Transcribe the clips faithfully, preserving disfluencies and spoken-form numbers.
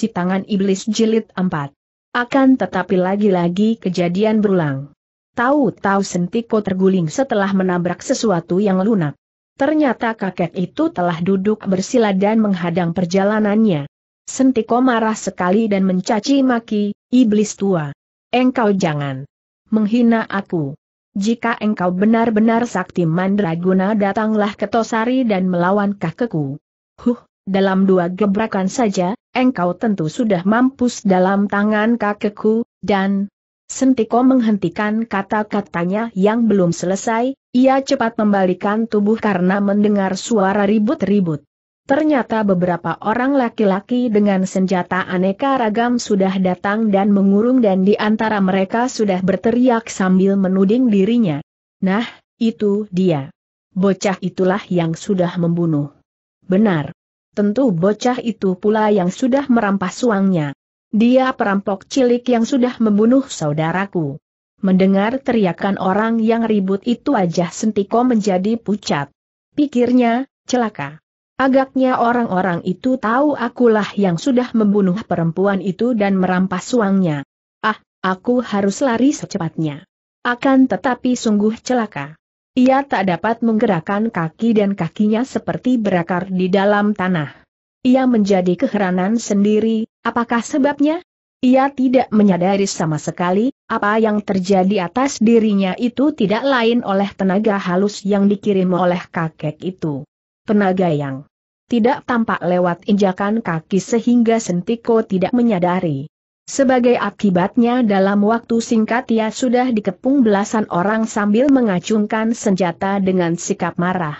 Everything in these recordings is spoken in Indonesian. Si Tangan Iblis Jilid empat. Akan tetapi lagi-lagi kejadian berulang. Tahu-tahu Sentiko terguling setelah menabrak sesuatu yang lunak. Ternyata kakek itu telah duduk bersila dan menghadang perjalanannya. Sentiko marah sekali dan mencaci maki, "Iblis tua, engkau jangan menghina aku. Jika engkau benar-benar sakti mandraguna, datanglah ke Tosari dan melawan kakekku. Huh, dalam dua gebrakan saja, engkau tentu sudah mampus dalam tangan kakekku." Dan Sentiko menghentikan kata-katanya yang belum selesai, ia cepat membalikan tubuh karena mendengar suara ribut-ribut. Ternyata beberapa orang laki-laki dengan senjata aneka ragam sudah datang dan mengurung, dan di antara mereka sudah berteriak sambil menuding dirinya. "Nah, itu dia. Bocah itulah yang sudah membunuh." Benar. Tentu bocah itu pula yang sudah merampas uangnya. Dia perampok cilik yang sudah membunuh saudaraku. Mendengar teriakan orang yang ribut itu, wajah Sentiko menjadi pucat. Pikirnya, celaka. Agaknya orang-orang itu tahu akulah yang sudah membunuh perempuan itu dan merampas uangnya. Ah, aku harus lari secepatnya. Akan tetapi sungguh celaka. Ia tak dapat menggerakkan kaki dan kakinya seperti berakar di dalam tanah. Ia menjadi keheranan sendiri, apakah sebabnya? Ia tidak menyadari sama sekali, apa yang terjadi atas dirinya itu tidak lain oleh tenaga halus yang dikirim oleh kakek itu. Tenaga yang tidak tampak lewat injakan kaki sehingga Sentiko tidak menyadari. Sebagai akibatnya, dalam waktu singkat ia sudah dikepung belasan orang sambil mengacungkan senjata dengan sikap marah.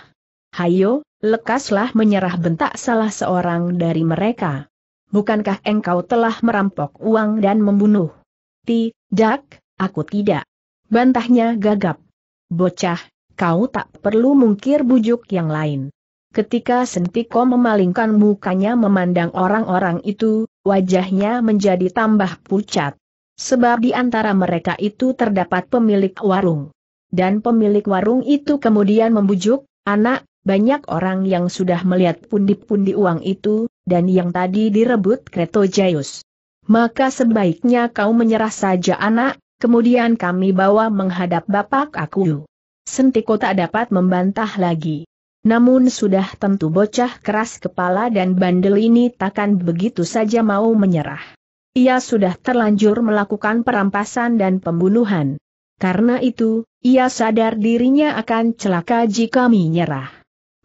"Hayo, lekaslah menyerah," bentak salah seorang dari mereka. "Bukankah engkau telah merampok uang dan membunuh?" "Tidak, aku tidak," bantahnya gagap. "Bocah, kau tak perlu mungkir," bujuk yang lain. Ketika Sentiko memalingkan mukanya memandang orang-orang itu, wajahnya menjadi tambah pucat. Sebab di antara mereka itu terdapat pemilik warung. Dan pemilik warung itu kemudian membujuk, "Anak, banyak orang yang sudah melihat pundi-pundi uang itu, dan yang tadi direbut Kreto Jayus. Maka sebaiknya kau menyerah saja anak, kemudian kami bawa menghadap bapak aku." Sentiko tak dapat membantah lagi. Namun sudah tentu bocah keras kepala dan bandel ini takkan begitu saja mau menyerah. Ia sudah terlanjur melakukan perampasan dan pembunuhan. Karena itu, ia sadar dirinya akan celaka jika menyerah.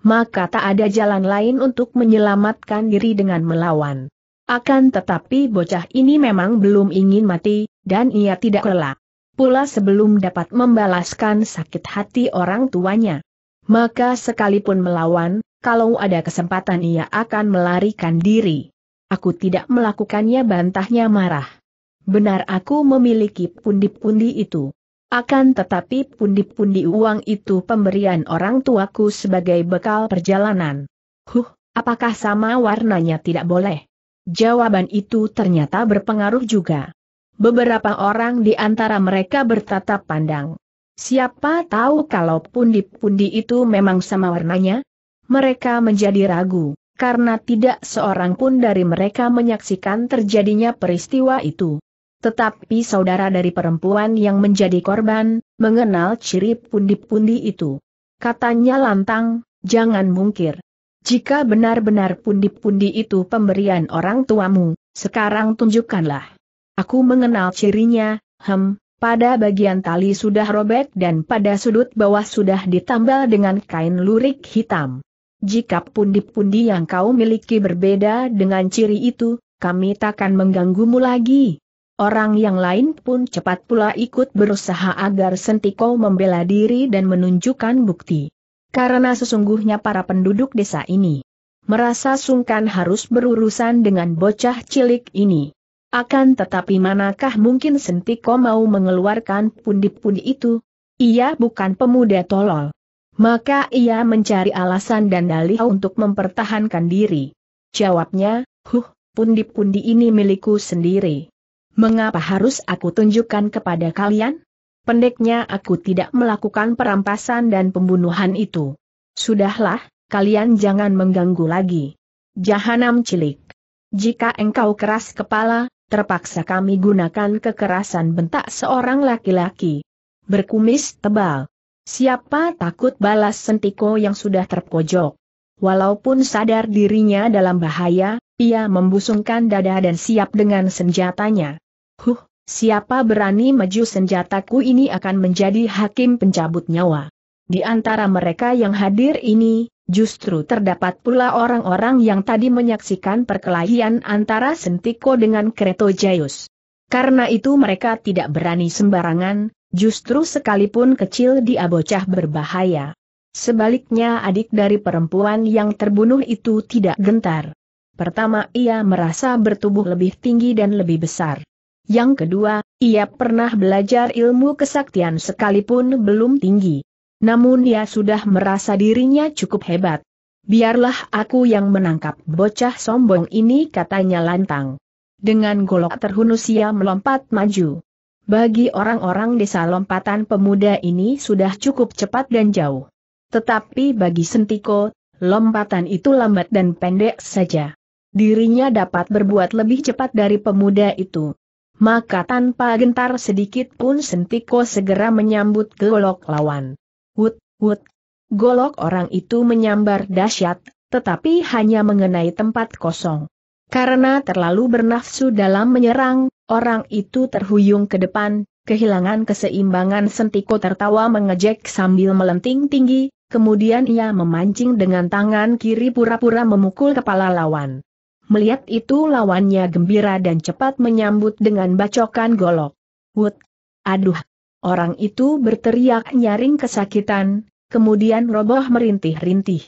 Maka tak ada jalan lain untuk menyelamatkan diri dengan melawan. Akan tetapi bocah ini memang belum ingin mati, dan ia tidak rela pula sebelum dapat membalaskan sakit hati orang tuanya. Maka sekalipun melawan, kalau ada kesempatan ia akan melarikan diri. "Aku tidak melakukannya," bantahnya marah. "Benar, aku memiliki pundi-pundi itu. Akan tetapi pundi-pundi uang itu pemberian orang tuaku sebagai bekal perjalanan." "Huh, apakah sama warnanya?" "Tidak boleh." Jawaban itu ternyata berpengaruh juga. Beberapa orang di antara mereka bertatap pandang. Siapa tahu kalau pundi-pundi itu memang sama warnanya? Mereka menjadi ragu, karena tidak seorang pun dari mereka menyaksikan terjadinya peristiwa itu. Tetapi saudara dari perempuan yang menjadi korban, mengenal ciri pundi-pundi itu. Katanya lantang, "Jangan mungkir. Jika benar-benar pundi-pundi itu pemberian orang tuamu, sekarang tunjukkanlah." "Aku mengenal cirinya, hem. Pada bagian tali sudah robek dan pada sudut bawah sudah ditambal dengan kain lurik hitam. Jika pundi-pundi yang kau miliki berbeda dengan ciri itu, kami takkan mengganggumu lagi." Orang yang lain pun cepat pula ikut berusaha agar Sentiko membela diri dan menunjukkan bukti. Karena sesungguhnya para penduduk desa ini merasa sungkan harus berurusan dengan bocah cilik ini. Akan tetapi manakah mungkin Sentiko mau mengeluarkan pundi-pundi itu? Ia bukan pemuda tolol. Maka ia mencari alasan dan dalih untuk mempertahankan diri. Jawabnya, "Huh, pundi-pundi ini milikku sendiri. Mengapa harus aku tunjukkan kepada kalian? Pendeknya aku tidak melakukan perampasan dan pembunuhan itu. Sudahlah, kalian jangan mengganggu lagi." Jahanam cilik. Jika engkau keras kepala, terpaksa kami gunakan kekerasan, bentak seorang laki-laki berkumis tebal. Siapa takut, balas Sentiko yang sudah terpojok. Walaupun sadar dirinya dalam bahaya, ia membusungkan dada dan siap dengan senjatanya. Huh, siapa berani maju, senjataku ini akan menjadi hakim pencabut nyawa. Di antara mereka yang hadir ini, justru terdapat pula orang-orang yang tadi menyaksikan perkelahian antara Sentiko dengan Kreto Jayus. Karena itu mereka tidak berani sembarangan, justru sekalipun kecil dia bocah berbahaya. Sebaliknya adik dari perempuan yang terbunuh itu tidak gentar. Pertama, ia merasa bertubuh lebih tinggi dan lebih besar. Yang kedua, ia pernah belajar ilmu kesaktian sekalipun belum tinggi. Namun dia sudah merasa dirinya cukup hebat. Biarlah aku yang menangkap bocah sombong ini, katanya lantang. Dengan golok terhunus ia melompat maju. Bagi orang-orang desa lompatan pemuda ini sudah cukup cepat dan jauh. Tetapi bagi Sentiko, lompatan itu lambat dan pendek saja. Dirinya dapat berbuat lebih cepat dari pemuda itu. Maka tanpa gentar sedikit pun Sentiko segera menyambut golok lawan. Wut, wut. Golok orang itu menyambar dahsyat, tetapi hanya mengenai tempat kosong. Karena terlalu bernafsu dalam menyerang, orang itu terhuyung ke depan, kehilangan keseimbangan. Sentiko tertawa mengejek sambil melenting tinggi, kemudian ia memancing dengan tangan kiri pura-pura memukul kepala lawan. Melihat itu lawannya gembira dan cepat menyambut dengan bacokan golok. Wut. Aduh. Orang itu berteriak nyaring kesakitan, kemudian roboh merintih-rintih.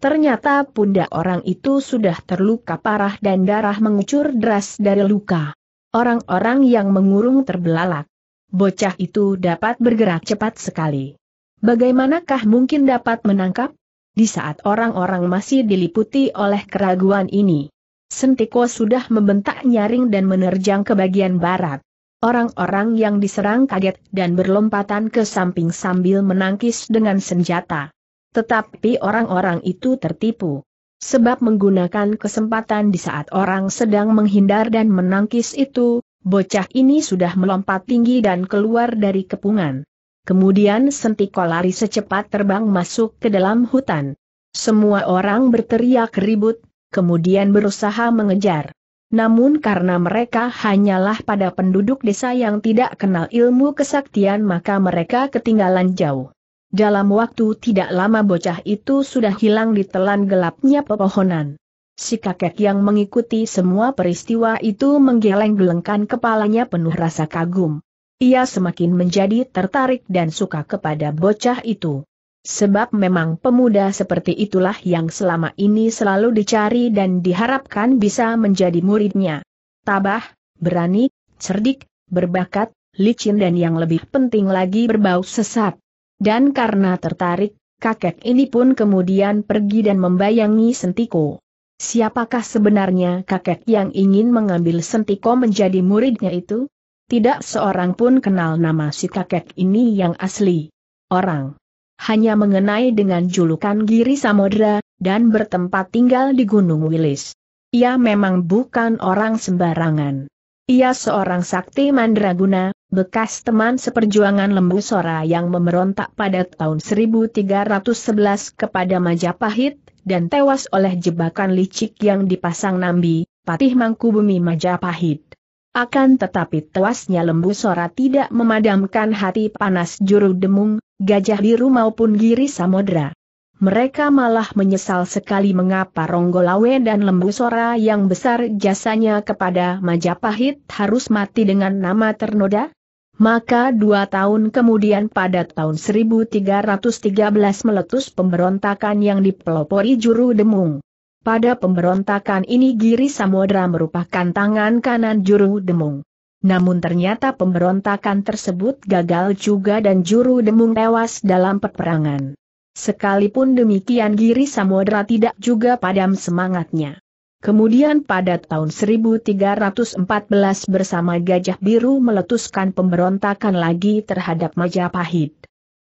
Ternyata pundak orang itu sudah terluka parah dan darah mengucur deras dari luka. Orang-orang yang mengurung terbelalak. Bocah itu dapat bergerak cepat sekali. Bagaimanakah mungkin dapat menangkap? Di saat orang-orang masih diliputi oleh keraguan ini, Sentiko sudah membentak nyaring dan menerjang ke bagian barat. Orang-orang yang diserang kaget dan berlompatan ke samping sambil menangkis dengan senjata. Tetapi orang-orang itu tertipu. Sebab menggunakan kesempatan di saat orang sedang menghindar dan menangkis itu, bocah ini sudah melompat tinggi dan keluar dari kepungan. Kemudian Sentiko lari secepat terbang masuk ke dalam hutan. Semua orang berteriak ribut, kemudian berusaha mengejar. Namun karena mereka hanyalah pada penduduk desa yang tidak kenal ilmu kesaktian, maka mereka ketinggalan jauh. Dalam waktu tidak lama bocah itu sudah hilang ditelan gelapnya pepohonan. Si kakek yang mengikuti semua peristiwa itu menggeleng-gelengkan kepalanya penuh rasa kagum. Ia semakin menjadi tertarik dan suka kepada bocah itu. Sebab memang pemuda seperti itulah yang selama ini selalu dicari dan diharapkan bisa menjadi muridnya. Tabah, berani, cerdik, berbakat, licin dan yang lebih penting lagi berbau sesat. Dan karena tertarik, kakek ini pun kemudian pergi dan membayangi Sentiko. Siapakah sebenarnya kakek yang ingin mengambil Sentiko menjadi muridnya itu? Tidak seorang pun kenal nama si kakek ini yang asli. Orang hanya mengenai dengan julukan Giri Samudra, dan bertempat tinggal di Gunung Wilis. Ia memang bukan orang sembarangan. Ia seorang sakti mandraguna, bekas teman seperjuangan Lembu Sora yang memberontak pada tahun seribu tiga ratus sebelas kepada Majapahit, dan tewas oleh jebakan licik yang dipasang Nambi, Patih Mangkubumi Majapahit. Akan tetapi tewasnya Lembu Sora tidak memadamkan hati panas Juru Demung, Gajah Biru maupun Giri Samudra. Mereka malah menyesal sekali mengapa Ronggolawe dan Lembu Sora yang besar jasanya kepada Majapahit harus mati dengan nama ternoda. Maka dua tahun kemudian pada tahun seribu tiga ratus tiga belas meletus pemberontakan yang dipelopori Juru Demung. Pada pemberontakan ini Giri Samudra merupakan tangan kanan Juru Demung. Namun ternyata pemberontakan tersebut gagal juga dan Juru Demung tewas dalam peperangan. Sekalipun demikian Giri Samudra tidak juga padam semangatnya. Kemudian pada tahun seribu tiga ratus empat belas bersama Gajah Biru meletuskan pemberontakan lagi terhadap Majapahit.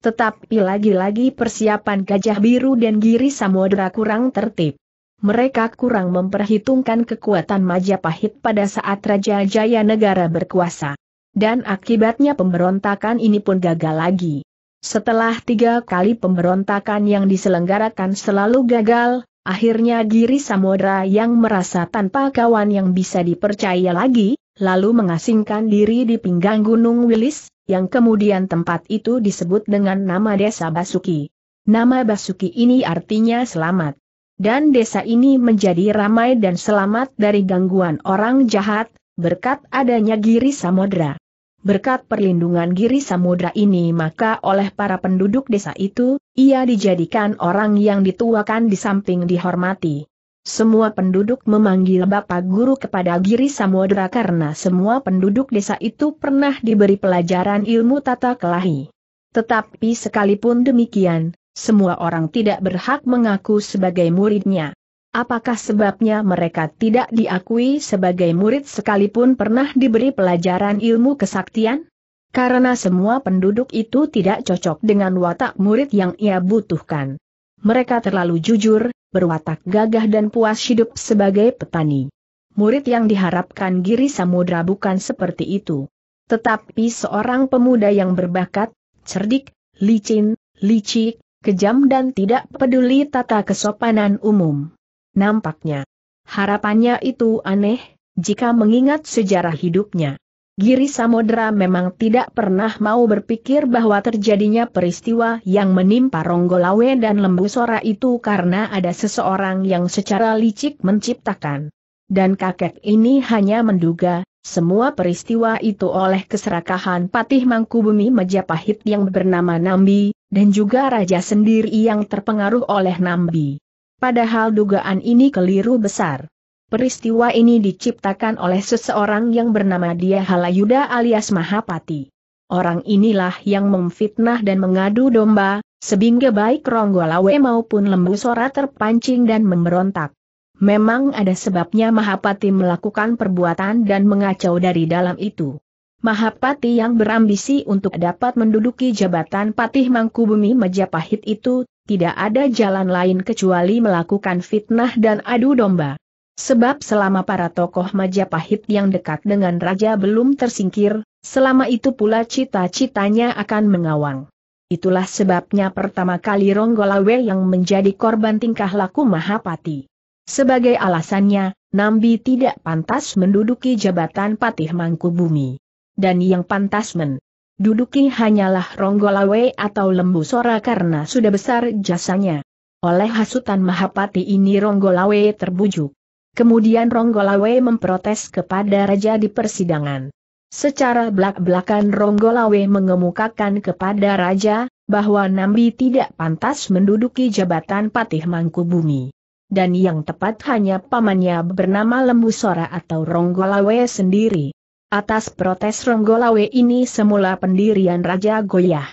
Tetapi lagi-lagi persiapan Gajah Biru dan Giri Samudra kurang tertib. mereka kurang memperhitungkan kekuatan Majapahit pada saat Raja Jayanegara berkuasa. Dan akibatnya pemberontakan ini pun gagal lagi. Setelah tiga kali pemberontakan yang diselenggarakan selalu gagal, akhirnya Giri Samudra yang merasa tanpa kawan yang bisa dipercaya lagi, lalu mengasingkan diri di pinggang Gunung Wilis, yang kemudian tempat itu disebut dengan nama Desa Basuki. Nama Basuki ini artinya selamat. Dan desa ini menjadi ramai dan selamat dari gangguan orang jahat, berkat adanya Giri Samudra. Berkat perlindungan Giri Samudra ini maka oleh para penduduk desa itu, ia dijadikan orang yang dituakan di samping dihormati. Semua penduduk memanggil Bapak Guru kepada Giri Samudra karena semua penduduk desa itu pernah diberi pelajaran ilmu tata kelahi. Tetapi sekalipun demikian, semua orang tidak berhak mengaku sebagai muridnya. Apakah sebabnya mereka tidak diakui sebagai murid sekalipun pernah diberi pelajaran ilmu kesaktian? Karena semua penduduk itu tidak cocok dengan watak murid yang ia butuhkan. Mereka terlalu jujur, berwatak gagah dan puas hidup sebagai petani. Murid yang diharapkan Giri Samudra bukan seperti itu. Tetapi seorang pemuda yang berbakat, cerdik, licin, licik, kejam dan tidak peduli tata kesopanan umum. Nampaknya, harapannya itu aneh, jika mengingat sejarah hidupnya. Giri Samudra memang tidak pernah mau berpikir bahwa terjadinya peristiwa yang menimpa Ronggolawe dan Lembu Sora itu karena ada seseorang yang secara licik menciptakan. Dan kakek ini hanya menduga, semua peristiwa itu oleh keserakahan Patih Mangkubumi Majapahit yang bernama Nambi, dan juga raja sendiri yang terpengaruh oleh Nambi. Padahal dugaan ini keliru besar. Peristiwa ini diciptakan oleh seseorang yang bernama Dia Halayuda alias Mahapati. Orang inilah yang memfitnah dan mengadu domba, sehingga baik Ronggolawe maupun Lembu Sora terpancing dan memberontak. Memang ada sebabnya Mahapati melakukan perbuatan dan mengacau dari dalam itu. Mahapati yang berambisi untuk dapat menduduki jabatan Patih Mangkubumi Majapahit itu, tidak ada jalan lain kecuali melakukan fitnah dan adu domba. Sebab selama para tokoh Majapahit yang dekat dengan raja belum tersingkir, selama itu pula cita-citanya akan mengawang. Itulah sebabnya pertama kali Ronggolawe yang menjadi korban tingkah laku Mahapati. Sebagai alasannya, Nambi tidak pantas menduduki jabatan Patih Mangkubumi. Dan yang pantas men duduki hanyalah Ronggolawe atau Lembu Sora karena sudah besar jasanya. Oleh hasutan Mahapati ini Ronggolawe terbujuk. Kemudian Ronggolawe memprotes kepada raja di persidangan. Secara belak-belakan Ronggolawe mengemukakan kepada raja, bahwa Nambi tidak pantas menduduki jabatan Patih Mangkubumi. Dan yang tepat hanya pamannya bernama Lembu Sora atau Ronggolawe sendiri. Atas protes Ronggolawe ini semula pendirian raja goyah.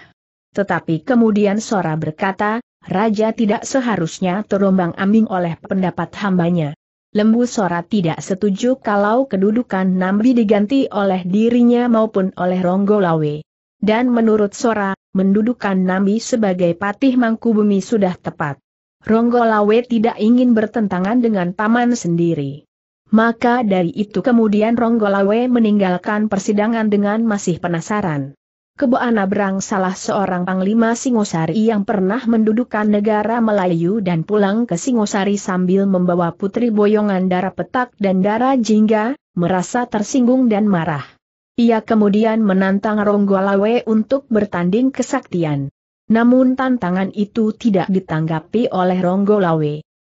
Tetapi kemudian Sora berkata, raja tidak seharusnya terombang-ambing oleh pendapat hambanya. Lembu Sora tidak setuju kalau kedudukan Nambi diganti oleh dirinya maupun oleh Ronggolawe. Dan menurut Sora, mendudukan Nambi sebagai Patih Mangkubumi sudah tepat. Ronggolawe tidak ingin bertentangan dengan paman sendiri. Maka dari itu kemudian Ronggolawe meninggalkan persidangan dengan masih penasaran. Kebo Anabrang salah seorang panglima Singosari yang pernah mendudukan negara Melayu dan pulang ke Singosari sambil membawa putri boyongan darah petak dan darah jingga, merasa tersinggung dan marah. Ia kemudian menantang Ronggolawe untuk bertanding kesaktian. Namun tantangan itu tidak ditanggapi oleh Ronggolawe.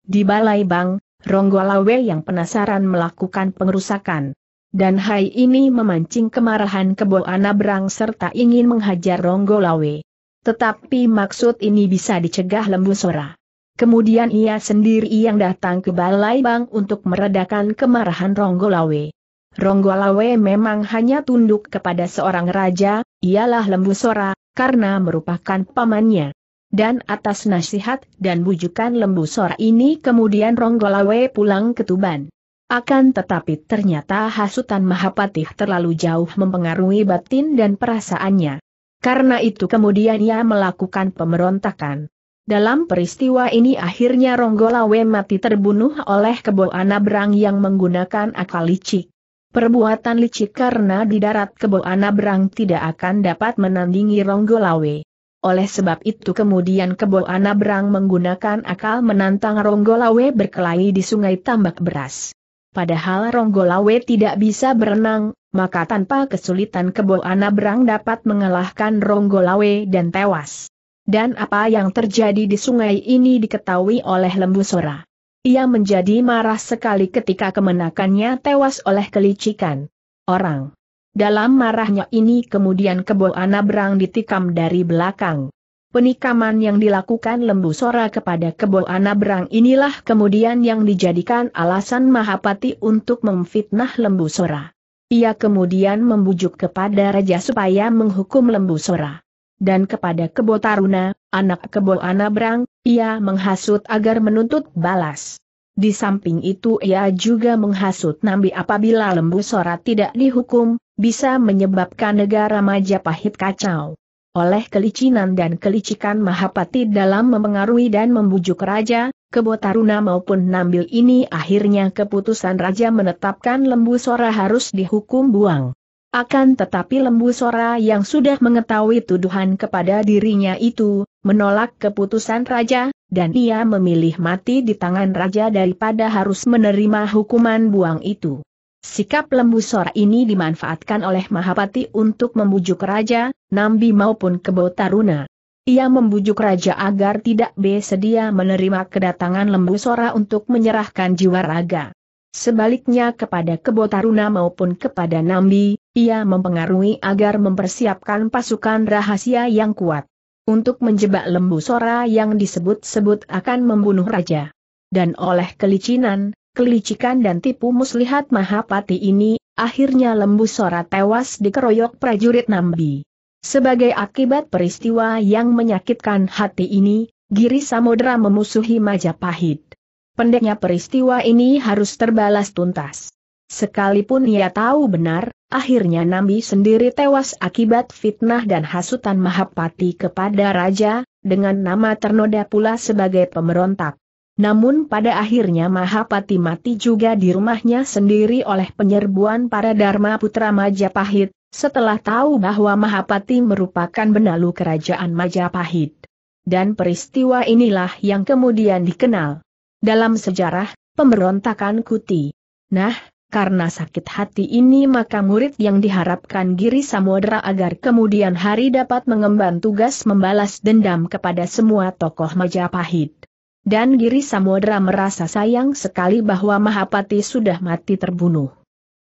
Di Balai Bang, Ronggolawe yang penasaran melakukan pengerusakan. Dan hal ini memancing kemarahan Kebo Anabrang serta ingin menghajar Ronggolawe. Tetapi maksud ini bisa dicegah Lembu Sora. Kemudian ia sendiri yang datang ke Balai Bang untuk meredakan kemarahan Ronggolawe. Ronggolawe memang hanya tunduk kepada seorang raja, ialah Lembu Sora, karena merupakan pamannya. Dan atas nasihat dan bujukan Lembu Sora ini kemudian Ronggolawe pulang ke Tuban. Akan tetapi ternyata hasutan Mahapati terlalu jauh mempengaruhi batin dan perasaannya. Karena itu kemudian ia melakukan pemberontakan. Dalam peristiwa ini akhirnya Ronggolawe mati terbunuh oleh Kebo Anabrang yang menggunakan akal licik. Perbuatan licik karena di darat Kebo Anabrang tidak akan dapat menandingi Ronggolawe. Oleh sebab itu kemudian Kebo Anabrang menggunakan akal menantang Ronggolawe berkelahi di Sungai Tambak Beras. Padahal Ronggolawe tidak bisa berenang, maka tanpa kesulitan Kebo Anabrang dapat mengalahkan Ronggolawe dan tewas. Dan apa yang terjadi di sungai ini diketahui oleh Lembu Sora. Ia menjadi marah sekali ketika kemenakannya tewas oleh kelicikan orang. Dalam marahnya ini kemudian Kebo Anabrang ditikam dari belakang. Penikaman yang dilakukan Lembu Sora kepada Kebo Anabrang inilah kemudian yang dijadikan alasan Mahapati untuk memfitnah Lembu Sora. Ia kemudian membujuk kepada raja supaya menghukum Lembu Sora. Dan kepada Kebo Taruna, anak Kebo Anabrang, ia menghasut agar menuntut balas. Di samping itu ia juga menghasut Nambi apabila Lembu Sora tidak dihukum, bisa menyebabkan negara Majapahit kacau. Oleh kelicinan dan kelicikan Mahapati dalam memengaruhi dan membujuk raja, Kebo Taruna maupun Nambi ini akhirnya keputusan raja menetapkan Lembu Sora harus dihukum buang. Akan tetapi Lembu Sora yang sudah mengetahui tuduhan kepada dirinya itu, menolak keputusan raja, dan ia memilih mati di tangan raja daripada harus menerima hukuman buang itu. Sikap Lembu Sora ini dimanfaatkan oleh Mahapati untuk membujuk raja, Nambi maupun Kebo Taruna. Ia membujuk raja agar tidak bersedia menerima kedatangan Lembu Sora untuk menyerahkan jiwa raga. Sebaliknya kepada Kebo Taruna maupun kepada Nambi, ia mempengaruhi agar mempersiapkan pasukan rahasia yang kuat untuk menjebak Lembu Sora yang disebut-sebut akan membunuh raja. Dan oleh kelicinan, kelicikan dan tipu muslihat Mahapati ini, akhirnya Lembu Sora tewas dikeroyok prajurit Nambi. Sebagai akibat peristiwa yang menyakitkan hati ini, Giri Samudra memusuhi Majapahit. Pendeknya peristiwa ini harus terbalas tuntas. Sekalipun ia tahu benar, akhirnya Nambi sendiri tewas akibat fitnah dan hasutan Mahapati kepada raja, dengan nama ternoda pula sebagai pemberontak. Namun pada akhirnya Mahapati mati juga di rumahnya sendiri oleh penyerbuan para Dharma Putra Majapahit, setelah tahu bahwa Mahapati merupakan benalu kerajaan Majapahit. Dan peristiwa inilah yang kemudian dikenal dalam sejarah pemberontakan Kuti. Nah, karena sakit hati ini maka murid yang diharapkan Giri Samudra agar kemudian hari dapat mengemban tugas membalas dendam kepada semua tokoh Majapahit. Dan Giri Samudra merasa sayang sekali bahwa Mahapati sudah mati terbunuh.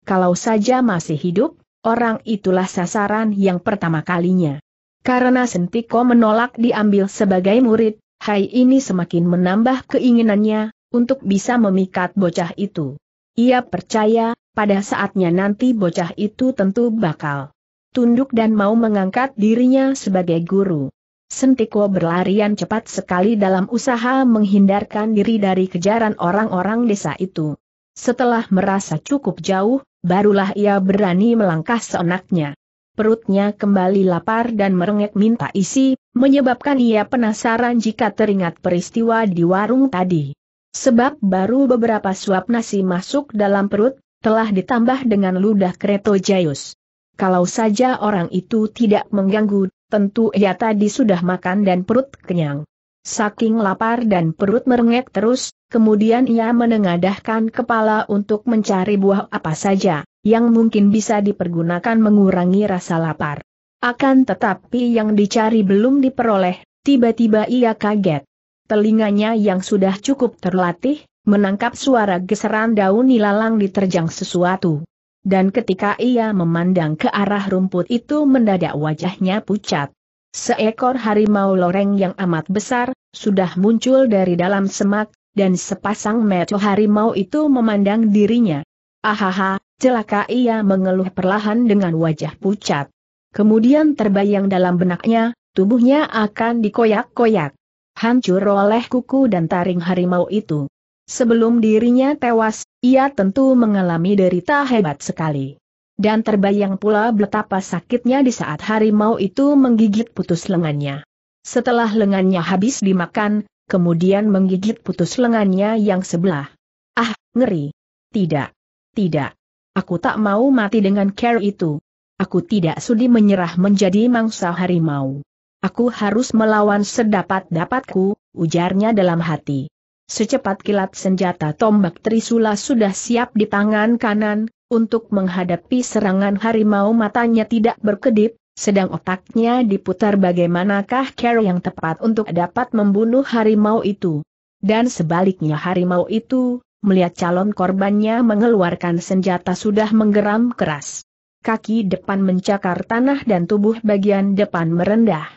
Kalau saja masih hidup, orang itulah sasaran yang pertama kalinya. Karena Sentiko menolak diambil sebagai murid, hai ini semakin menambah keinginannya untuk bisa memikat bocah itu. Ia percaya, pada saatnya nanti bocah itu tentu bakal tunduk dan mau mengangkat dirinya sebagai guru. Sentiko berlarian cepat sekali dalam usaha menghindarkan diri dari kejaran orang-orang desa itu. Setelah merasa cukup jauh, barulah ia berani melangkah seenaknya. Perutnya kembali lapar dan merengek minta isi, menyebabkan ia penasaran jika teringat peristiwa di warung tadi. Sebab baru beberapa suap nasi masuk dalam perut, telah ditambah dengan ludah Kreto Jayus. Kalau saja orang itu tidak mengganggu, tentu ia tadi sudah makan dan perut kenyang. Saking lapar dan perut merengek terus, kemudian ia menengadahkan kepala untuk mencari buah apa saja yang mungkin bisa dipergunakan mengurangi rasa lapar. Akan tetapi yang dicari belum diperoleh, tiba-tiba ia kaget. Telinganya yang sudah cukup terlatih, menangkap suara geseran daun ilalang diterjang sesuatu. Dan ketika ia memandang ke arah rumput itu mendadak wajahnya pucat. Seekor harimau loreng yang amat besar, sudah muncul dari dalam semak, dan sepasang mata harimau itu memandang dirinya. Ahaha, celaka, ia mengeluh perlahan dengan wajah pucat. Kemudian terbayang dalam benaknya, tubuhnya akan dikoyak-koyak. Hancur oleh kuku dan taring harimau itu. Sebelum dirinya tewas, ia tentu mengalami derita hebat sekali. Dan terbayang pula betapa sakitnya di saat harimau itu menggigit putus lengannya. Setelah lengannya habis dimakan, kemudian menggigit putus lengannya yang sebelah. Ah, ngeri. Tidak. Tidak. Aku tak mau mati dengan cara itu. Aku tidak sudi menyerah menjadi mangsa harimau. Aku harus melawan sedapat-dapatku, ujarnya dalam hati. Secepat kilat senjata tombak Trisula sudah siap di tangan kanan, untuk menghadapi serangan harimau matanya tidak berkedip, sedang otaknya diputar bagaimanakah cara yang tepat untuk dapat membunuh harimau itu. Dan sebaliknya harimau itu, melihat calon korbannya mengeluarkan senjata sudah menggeram keras. Kaki depan mencakar tanah dan tubuh bagian depan merendah.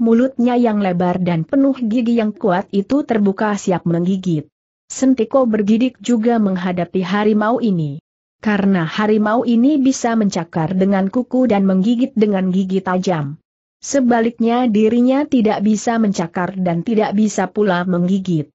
Mulutnya yang lebar dan penuh gigi yang kuat itu terbuka siap menggigit. Sentiko bergidik juga menghadapi harimau ini. Karena harimau ini bisa mencakar dengan kuku dan menggigit dengan gigi tajam. Sebaliknya dirinya tidak bisa mencakar dan tidak bisa pula menggigit.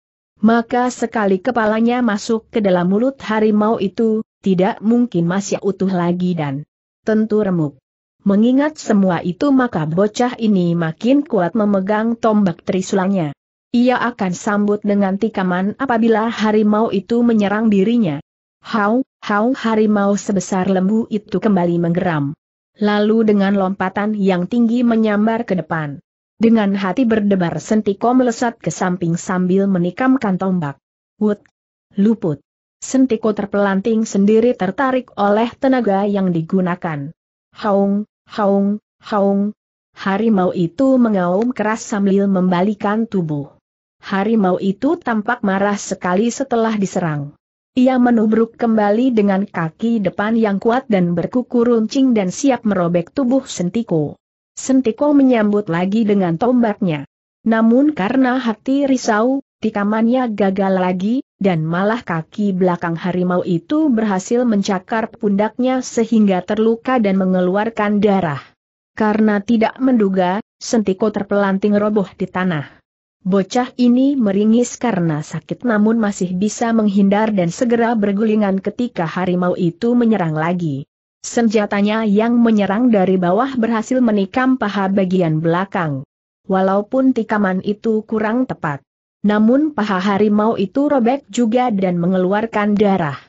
Maka sekali kepalanya masuk ke dalam mulut harimau itu, tidak mungkin masih utuh lagi dan tentu remuk. Mengingat semua itu maka bocah ini makin kuat memegang tombak trisulanya. Ia akan sambut dengan tikaman apabila harimau itu menyerang dirinya. Hau, hau, harimau sebesar lembu itu kembali menggeram. Lalu dengan lompatan yang tinggi menyambar ke depan. Dengan hati berdebar Sentiko melesat ke samping sambil menikamkan tombak. Wut! Luput! Sentiko terpelanting sendiri tertarik oleh tenaga yang digunakan. Haung! Haung, haung. Harimau itu mengaum keras sambil membalikan tubuh. Harimau itu tampak marah sekali setelah diserang. Ia menubruk kembali dengan kaki depan yang kuat dan berkuku runcing dan siap merobek tubuh Sentiko. Sentiko menyambut lagi dengan tombaknya. Namun karena hati risau, tikamannya gagal lagi, dan malah kaki belakang harimau itu berhasil mencakar pundaknya sehingga terluka dan mengeluarkan darah. Karena tidak menduga, Sentiko terpelanting roboh di tanah. Bocah ini meringis karena sakit namun masih bisa menghindar dan segera bergulingan ketika harimau itu menyerang lagi. Senjatanya yang menyerang dari bawah berhasil menikam paha bagian belakang. Walaupun tikaman itu kurang tepat. Namun paha harimau itu robek juga dan mengeluarkan darah.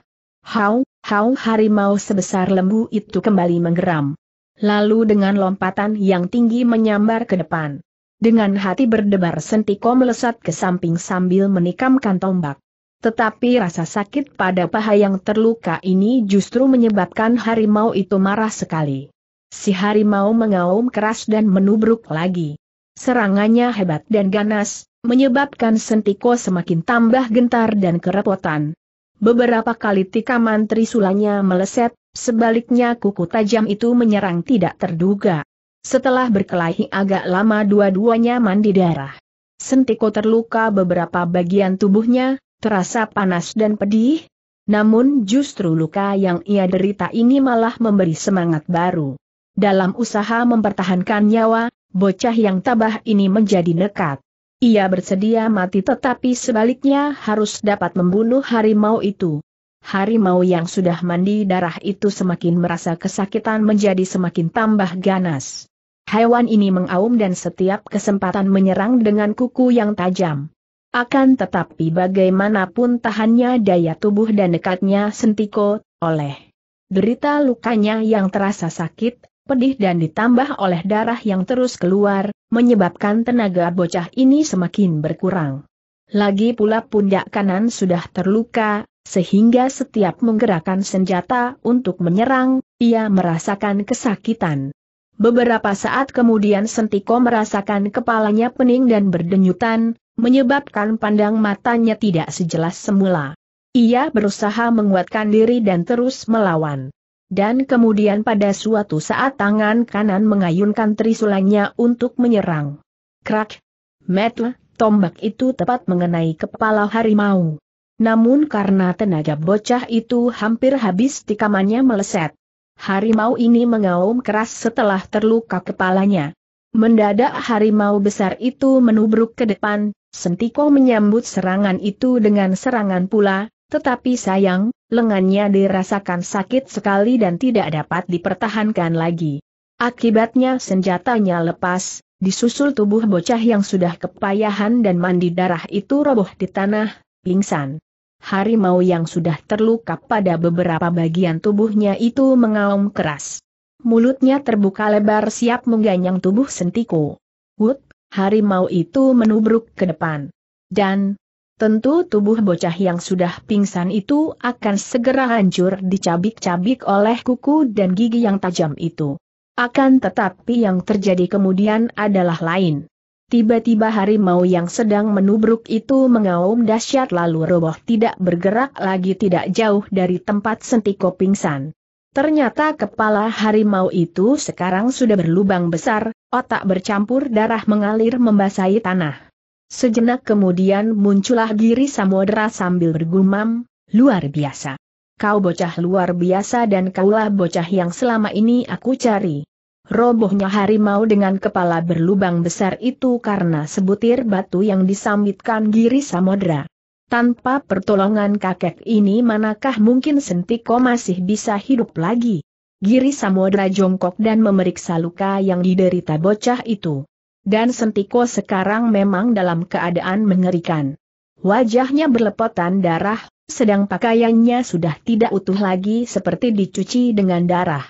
Hau, hau, harimau sebesar lembu itu kembali menggeram. Lalu dengan lompatan yang tinggi menyambar ke depan. Dengan hati berdebar Sentiko melesat ke samping sambil menikamkan tombak. Tetapi rasa sakit pada paha yang terluka ini justru menyebabkan harimau itu marah sekali. Si harimau mengaum keras dan menubruk lagi. Serangannya hebat dan ganas, menyebabkan Sentiko semakin tambah gentar dan kerepotan. Beberapa kali tikaman trisulanya meleset, sebaliknya kuku tajam itu menyerang tidak terduga. Setelah berkelahi agak lama dua-duanya mandi darah. Sentiko terluka beberapa bagian tubuhnya, terasa panas dan pedih. Namun justru luka yang ia derita ini malah memberi semangat baru. Dalam usaha mempertahankan nyawa, bocah yang tabah ini menjadi nekat. Ia bersedia mati tetapi sebaliknya harus dapat membunuh harimau itu. Harimau yang sudah mandi darah itu semakin merasa kesakitan menjadi semakin tambah ganas. Hewan ini mengaum dan setiap kesempatan menyerang dengan kuku yang tajam. Akan tetapi bagaimanapun tahannya daya tubuh dan dekatnya Sentiko, oleh derita lukanya yang terasa sakit, pedih dan ditambah oleh darah yang terus keluar, menyebabkan tenaga bocah ini semakin berkurang. Lagi pula pundak kanan sudah terluka, sehingga setiap menggerakkan senjata untuk menyerang, ia merasakan kesakitan. Beberapa saat kemudian Sentiko merasakan kepalanya pening dan berdenyutan, menyebabkan pandang matanya tidak sejelas semula. Ia berusaha menguatkan diri dan terus melawan. Dan kemudian pada suatu saat tangan kanan mengayunkan trisulanya untuk menyerang. Krak! Metle, tombak itu tepat mengenai kepala harimau. Namun karena tenaga bocah itu hampir habis tikamannya meleset. Harimau ini mengaum keras setelah terluka kepalanya. Mendadak harimau besar itu menubruk ke depan, Sentiko menyambut serangan itu dengan serangan pula, tetapi sayang, lengannya dirasakan sakit sekali dan tidak dapat dipertahankan lagi. Akibatnya senjatanya lepas, Disusul tubuh bocah yang sudah kepayahan dan mandi darah itu roboh di tanah, pingsan. Harimau yang sudah terluka pada beberapa bagian tubuhnya itu mengaum keras. Mulutnya terbuka lebar siap mengganyang tubuh Sentiko. Wut, harimau itu menubruk ke depan. Dan tentu tubuh bocah yang sudah pingsan itu akan segera hancur dicabik-cabik oleh kuku dan gigi yang tajam itu. Akan tetapi yang terjadi kemudian adalah lain. Tiba-tiba harimau yang sedang menubruk itu mengaum dahsyat lalu roboh tidak bergerak lagi tidak jauh dari tempat Sentiko pingsan. Ternyata kepala harimau itu sekarang sudah berlubang besar, otak bercampur darah mengalir membasahi tanah. Sejenak kemudian muncullah Giri Samudra sambil bergumam, "Luar biasa. Kau bocah luar biasa dan kaulah bocah yang selama ini aku cari." Robohnya harimau dengan kepala berlubang besar itu karena sebutir batu yang disambitkan Giri Samudra. Tanpa pertolongan kakek ini manakah mungkin Sentiko masih bisa hidup lagi? Giri Samudra jongkok dan memeriksa luka yang diderita bocah itu. Dan Sentiko sekarang memang dalam keadaan mengerikan. Wajahnya berlepotan darah, sedang pakaiannya sudah tidak utuh lagi seperti dicuci dengan darah.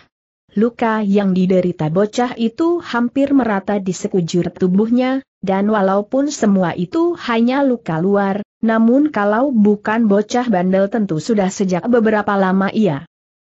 Luka yang diderita bocah itu hampir merata di sekujur tubuhnya, dan walaupun semua itu hanya luka luar, namun kalau bukan bocah bandel tentu sudah sejak beberapa lama ia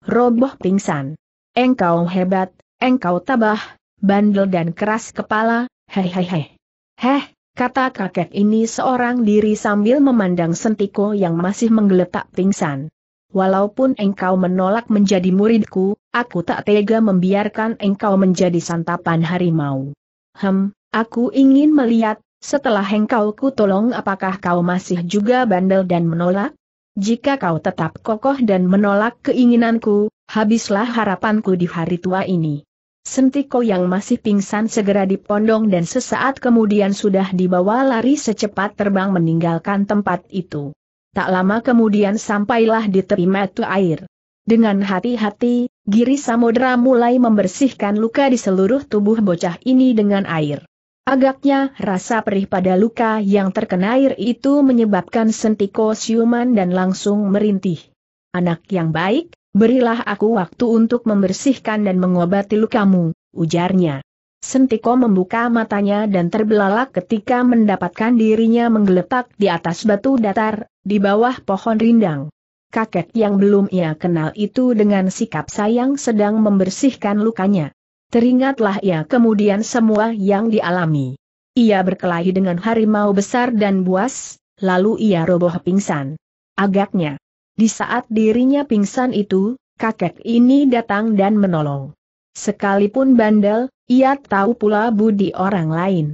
roboh pingsan. "Engkau hebat, engkau tabah, bandel dan keras kepala, hehehe." "Heh," kata kakek ini seorang diri sambil memandang Sentiko yang masih menggeletak pingsan. "Walaupun engkau menolak menjadi muridku, aku tak tega membiarkan engkau menjadi santapan harimau. Hem, aku ingin melihat, setelah engkau ku tolong apakah kau masih juga bandel dan menolak? Jika kau tetap kokoh dan menolak keinginanku, habislah harapanku di hari tua ini." Sentiko yang masih pingsan segera dipondong dan sesaat kemudian sudah dibawa lari secepat terbang meninggalkan tempat itu. Tak lama kemudian sampailah di tepi mata air. Dengan hati-hati, Giri Samudra mulai membersihkan luka di seluruh tubuh bocah ini dengan air. Agaknya rasa perih pada luka yang terkena air itu menyebabkan Sentiko siuman dan langsung merintih. "Anak yang baik, berilah aku waktu untuk membersihkan dan mengobati lukamu," ujarnya. Sentiko membuka matanya dan terbelalak ketika mendapatkan dirinya menggeletak di atas batu datar, di bawah pohon rindang. Kakek yang belum ia kenal itu dengan sikap sayang sedang membersihkan lukanya. Teringatlah ia kemudian semua yang dialami. Ia berkelahi dengan harimau besar dan buas, lalu ia roboh pingsan. Agaknya di saat dirinya pingsan itu, kakek ini datang dan menolong. Sekalipun bandel, ia tahu pula budi orang lain.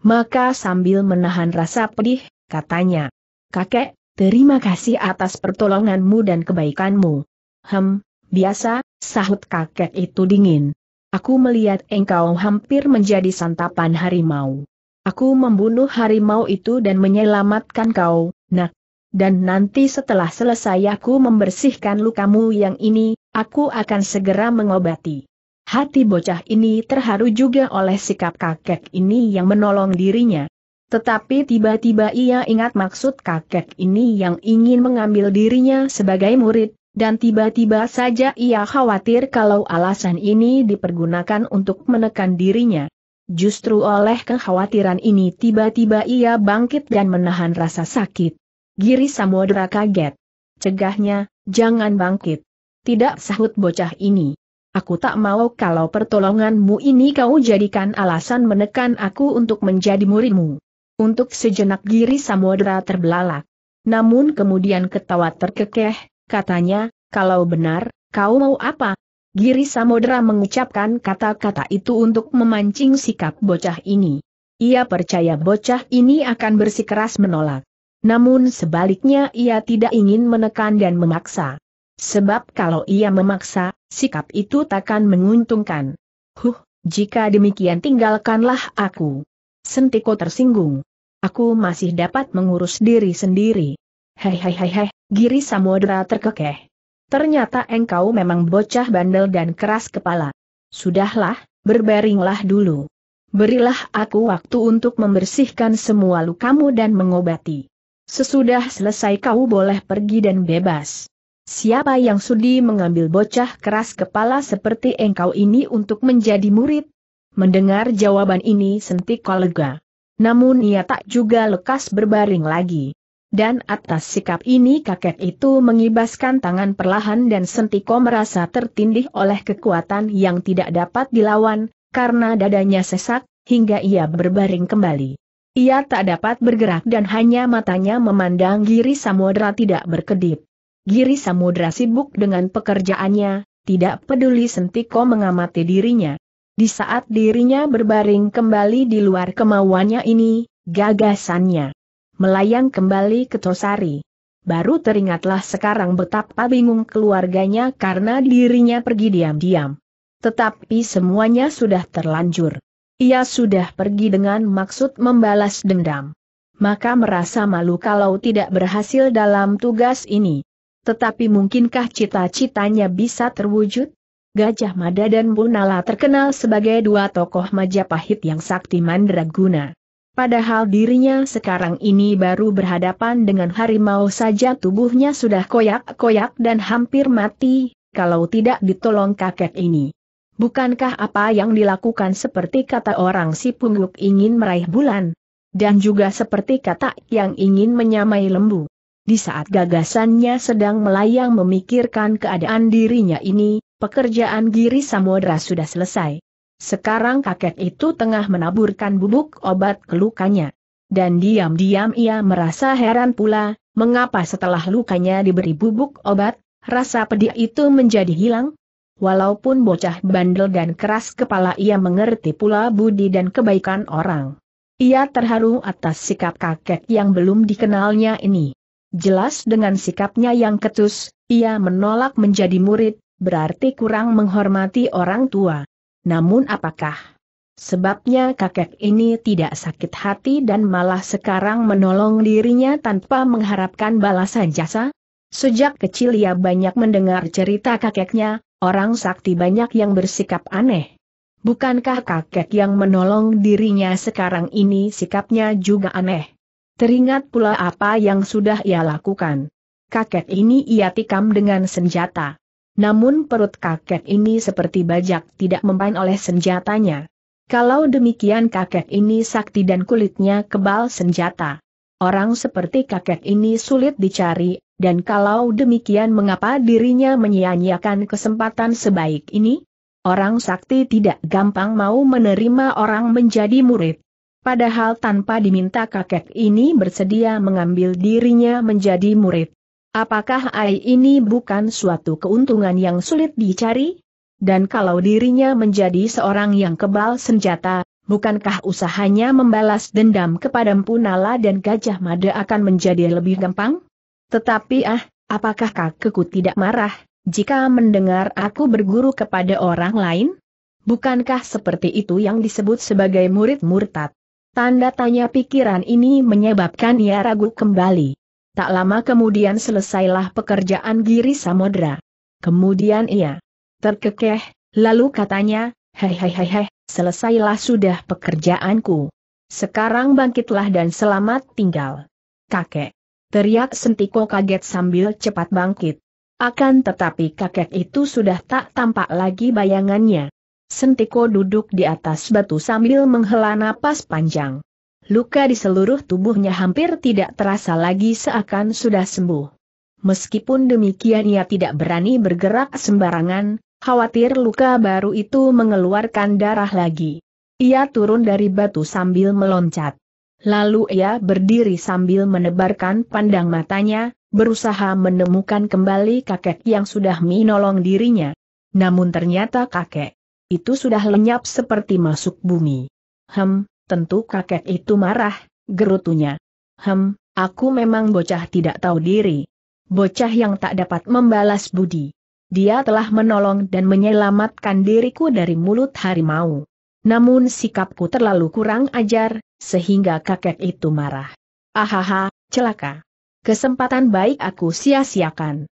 Maka sambil menahan rasa pedih, katanya, "Kakek, terima kasih atas pertolonganmu dan kebaikanmu." "Hem, biasa," sahut kakek itu dingin. "Aku melihat engkau hampir menjadi santapan harimau. Aku membunuh harimau itu dan menyelamatkan kau, nak. Dan nanti setelah selesai aku membersihkan lukamu yang ini, aku akan segera mengobati." Hati bocah ini terharu juga oleh sikap kakek ini yang menolong dirinya. Tetapi tiba-tiba ia ingat maksud kakek ini yang ingin mengambil dirinya sebagai murid, dan tiba-tiba saja ia khawatir kalau alasan ini dipergunakan untuk menekan dirinya. Justru oleh kekhawatiran ini tiba-tiba ia bangkit dan menahan rasa sakit. Giri Samudra kaget. Cegahnya, "Jangan bangkit." "Tidak," sahut bocah ini. "Aku tak mau kalau pertolonganmu ini kau jadikan alasan menekan aku untuk menjadi muridmu." Untuk sejenak Giri Samudra terbelalak. Namun kemudian ketawa terkekeh, katanya, "Kalau benar, kau mau apa?" Giri Samudra mengucapkan kata-kata itu untuk memancing sikap bocah ini. Ia percaya bocah ini akan bersikeras menolak. Namun sebaliknya ia tidak ingin menekan dan memaksa. Sebab kalau ia memaksa, sikap itu takkan menguntungkan. "Huh, jika demikian tinggalkanlah aku." Sentiko tersinggung. "Aku masih dapat mengurus diri sendiri." "Hehehehe," Giri Samudra terkekeh. "Ternyata engkau memang bocah bandel dan keras kepala. Sudahlah, berbaringlah dulu." berilah aku waktu untuk membersihkan semua lukamu dan mengobati. Sesudah selesai kau boleh pergi dan bebas. Siapa yang sudi mengambil bocah keras kepala seperti engkau ini untuk menjadi murid? Mendengar jawaban ini Sentiko lega. Namun ia tak juga lekas berbaring lagi. Dan atas sikap ini kakek itu mengibaskan tangan perlahan dan Sentiko merasa tertindih oleh kekuatan yang tidak dapat dilawan, karena dadanya sesak, hingga ia berbaring kembali. Ia tak dapat bergerak dan hanya matanya memandang Giri Samudra tidak berkedip. Giri Samudra sibuk dengan pekerjaannya, tidak peduli Sentiko mengamati dirinya. Di saat dirinya berbaring kembali di luar kemauannya ini, gagasannya melayang kembali ke Tosari. Baru teringatlah sekarang betapa bingung keluarganya karena dirinya pergi diam-diam. Tetapi semuanya sudah terlanjur. Ia sudah pergi dengan maksud membalas dendam. Maka merasa malu kalau tidak berhasil dalam tugas ini. Tetapi mungkinkah cita-citanya bisa terwujud? Gajah Mada dan Bunala terkenal sebagai dua tokoh Majapahit yang sakti mandraguna. Padahal dirinya sekarang ini baru berhadapan dengan harimau saja tubuhnya sudah koyak-koyak dan hampir mati, kalau tidak ditolong kakek ini. Bukankah apa yang dilakukan seperti kata orang si pungguk ingin meraih bulan? Dan juga seperti kata yang ingin menyamai lembu. Di saat gagasannya sedang melayang memikirkan keadaan dirinya ini, pekerjaan Giri Samudra sudah selesai. Sekarang kakek itu tengah menaburkan bubuk obat ke lukanya. Dan diam-diam ia merasa heran pula, mengapa setelah lukanya diberi bubuk obat, rasa pedih itu menjadi hilang? Walaupun bocah bandel dan keras kepala, ia mengerti pula budi dan kebaikan orang. Ia terharu atas sikap kakek yang belum dikenalnya ini. Jelas dengan sikapnya yang ketus, ia menolak menjadi murid. Berarti kurang menghormati orang tua. Namun apakah sebabnya kakek ini tidak sakit hati dan malah sekarang menolong dirinya tanpa mengharapkan balasan jasa? Sejak kecil ia banyak mendengar cerita kakeknya, orang sakti banyak yang bersikap aneh. Bukankah kakek yang menolong dirinya sekarang ini sikapnya juga aneh? Teringat pula apa yang sudah ia lakukan. Kakek ini ia tikam dengan senjata. Namun perut kakek ini seperti bajak tidak mempan oleh senjatanya. Kalau demikian kakek ini sakti dan kulitnya kebal senjata. Orang seperti kakek ini sulit dicari, dan kalau demikian mengapa dirinya menyia-nyiakan kesempatan sebaik ini? Orang sakti tidak gampang mau menerima orang menjadi murid. Padahal tanpa diminta kakek ini bersedia mengambil dirinya menjadi murid. Apakah ai ini bukan suatu keuntungan yang sulit dicari? Dan kalau dirinya menjadi seorang yang kebal senjata, bukankah usahanya membalas dendam kepada Mpu Nala dan Gajah Mada akan menjadi lebih gampang? Tetapi ah, apakah kakekku tidak marah jika mendengar aku berguru kepada orang lain? Bukankah seperti itu yang disebut sebagai murid murtad? Tanda tanya pikiran ini menyebabkan ia ragu kembali. Tak lama kemudian selesailah pekerjaan Giri Samudra. Kemudian ia terkekeh, lalu katanya, "Hei hei hei hei, selesailah sudah pekerjaanku. Sekarang bangkitlah dan selamat tinggal." "Kakek!" teriak Sentiko kaget sambil cepat bangkit. Akan tetapi kakek itu sudah tak tampak lagi bayangannya. Sentiko duduk di atas batu sambil menghela napas panjang. Luka di seluruh tubuhnya hampir tidak terasa lagi seakan sudah sembuh. Meskipun demikian ia tidak berani bergerak sembarangan, khawatir luka baru itu mengeluarkan darah lagi. Ia turun dari batu sambil meloncat. Lalu ia berdiri sambil menebarkan pandang matanya, berusaha menemukan kembali kakek yang sudah menolong dirinya. Namun ternyata kakek itu sudah lenyap seperti masuk bumi. Hem. Tentu kakek itu marah, gerutunya. "Hem, aku memang bocah tidak tahu diri. Bocah yang tak dapat membalas budi. Dia telah menolong dan menyelamatkan diriku dari mulut harimau. Namun sikapku terlalu kurang ajar, sehingga kakek itu marah. Ahaha, celaka. Kesempatan baik aku sia-siakan."